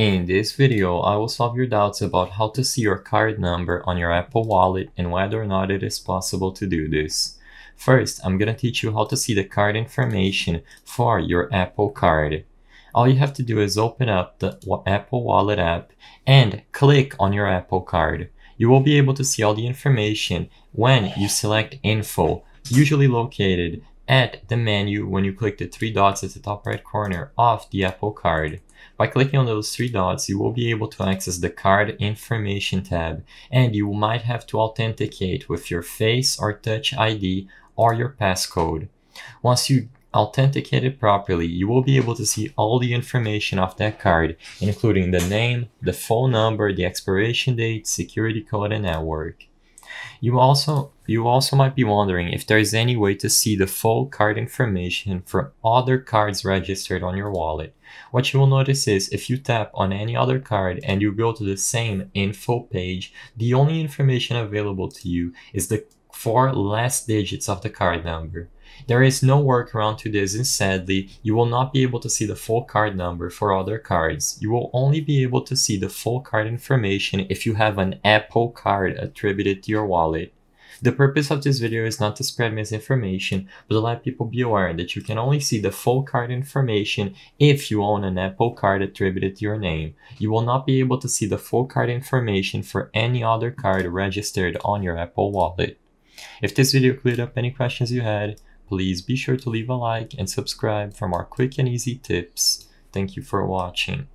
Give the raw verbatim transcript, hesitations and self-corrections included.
In this video, I will solve your doubts about how to see your card number on your Apple Wallet and whether or not it is possible to do this. First, I'm gonna teach you how to see the card information for your Apple Card. All you have to do is open up the Apple Wallet app and click on your Apple Card. You will be able to see all the information when you select Info, usually located at the menu when you click the three dots at the top right corner of the Apple Card. By clicking on those three dots, you will be able to access the card information tab, and you might have to authenticate with your face or Touch I D or your passcode. Once you authenticate it properly, you will be able to see all the information of that card, including the name, the phone number, the expiration date, security code, and network. You also, you also might be wondering if there is any way to see the full card information from other cards registered on your wallet. What you will notice is if you tap on any other card and you go to the same info page, the only information available to you is the four last digits of the card number. There is no workaround to this, and sadly, you will not be able to see the full card number for other cards. You will only be able to see the full card information if you have an Apple Card attributed to your wallet. The purpose of this video is not to spread misinformation, but to let people be aware that you can only see the full card information if you own an Apple Card attributed to your name. You will not be able to see the full card information for any other card registered on your Apple Wallet. If this video cleared up any questions you had, please be sure to leave a like and subscribe for more quick and easy tips. Thank you for watching.